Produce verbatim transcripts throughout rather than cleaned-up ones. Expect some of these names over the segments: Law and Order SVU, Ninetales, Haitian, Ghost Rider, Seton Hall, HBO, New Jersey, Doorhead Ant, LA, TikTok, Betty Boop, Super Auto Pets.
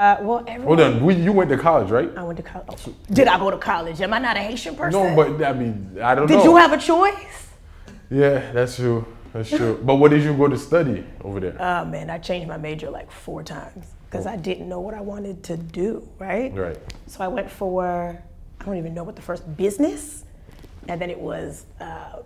Uh, well, hold on. We, you went to college, right? I went to college. Oh, did I go to college? Am I not a Haitian person? No, but I mean, I don't did know. Did you have a choice? Yeah, that's true. That's true. But what did you go to study over there? Oh, man, I changed my major like four times because oh. I didn't know what I wanted to do, right? Right. So I went for, I don't even know what the first, business, and then it was uh,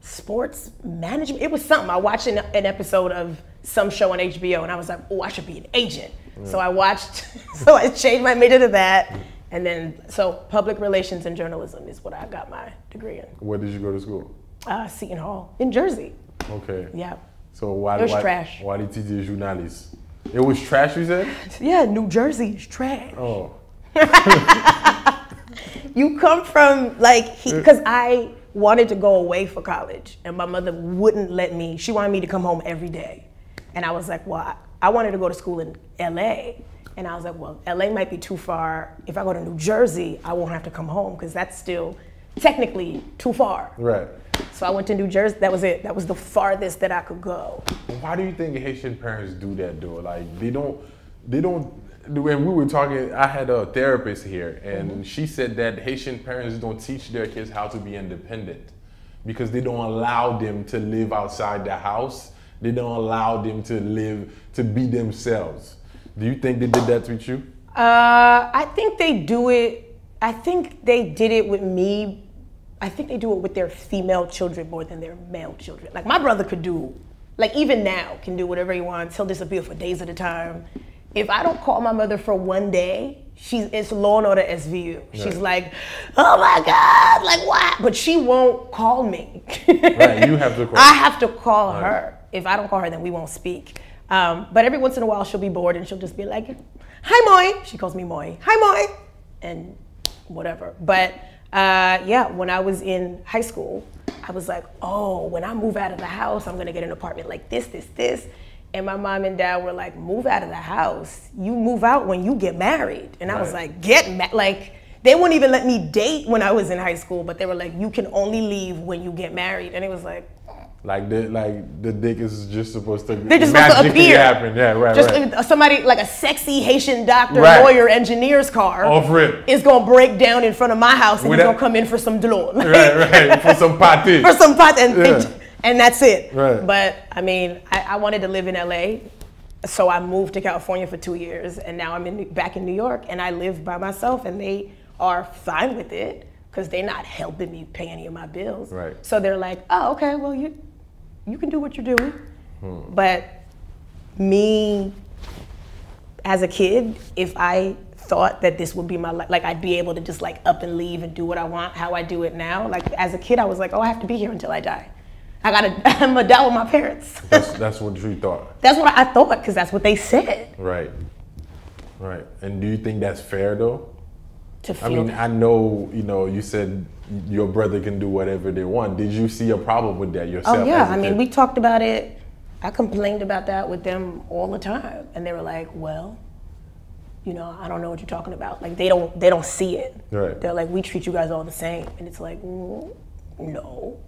sports management. It was something. I watched an, an episode of some show on H B O, and I was like, oh, I should be an agent. Yeah. So I watched, so I changed my major to that. And then, so public relations and journalism is what I got my degree in. Where did you go to school? Uh, Seton Hall in Jersey. Okay. Yeah. So why it was why, trash. Why did you do journalism? It was trash, you said? Yeah, New Jersey is trash. Oh. You come from like because I wanted to go away for college, and my mother wouldn't let me. She wanted me to come home every day, and I was like, well, I, I wanted to go to school in L A, and I was like, well, L A might be too far. If I go to New Jersey, I won't have to come home because that's still technically too far. Right. So I went to New Jersey. That was it. That was the farthest that I could go. Why do you think Haitian parents do that, though? Like they don't, they don't. When we were talking, I had a therapist here, and mm-hmm. she said that Haitian parents don't teach their kids how to be independent because they don't allow them to live outside the house. They don't allow them to live, to be themselves. Do you think they did that with you? Uh, I think they do it. I think they did it with me. I think they do it with their female children more than their male children. Like my brother could do, like even now, can do whatever he wants. He'll disappear for days at a time. If I don't call my mother for one day, she's it's Law and Order S V U. Right. She's like, oh my God, like what? But she won't call me. Right, you have to call. I have to call right. her. If I don't call her, then we won't speak. Um, but every once in a while, she'll be bored and she'll just be like, hi, Moi. She calls me Moi. Hi, Moi. And whatever. But uh, yeah, when I was in high school, I was like, oh, when I move out of the house, I'm gonna get an apartment like this, this, this. And my mom and dad were like, move out of the house. You move out when you get married. And right. I was like, get married. Like, they wouldn't even let me date when I was in high school, but they were like, you can only leave when you get married. And it was like. Like the, like the dick is just supposed to. They're just supposed to appear. Happen. Yeah, right, just right. Somebody, like a sexy Haitian doctor, right. lawyer, engineer's car. Off rip. Is going to break down in front of my house and he's going to come in for some dolor. Right, right. For some pate. For some pate. And, yeah. and, And that's it. Right. But I mean, I, I wanted to live in L A, so I moved to California for two years, and now I'm in, back in New York, and I live by myself, and they are fine with it because they're not helping me pay any of my bills. Right. So they're like, oh, okay, well you, you can do what you're doing, hmm. but me, as a kid, if I thought that this would be my life, like I'd be able to just like up and leave and do what I want, how I do it now. Like as a kid, I was like, oh, I have to be here until I die. I gotta, I'm gonna die with my parents. That's, that's what you thought. That's what I thought, because that's what they said. Right, right. And do you think that's fair though? To feel I mean, I know, you know, you said your brother can do whatever they want. Did you see a problem with that yourself? Oh yeah, I mean, we talked about it. I complained about that with them all the time. And they were like, well, you know, I don't know what you're talking about. Like they don't, they don't see it. Right. They're like, we treat you guys all the same. And it's like, mm, no.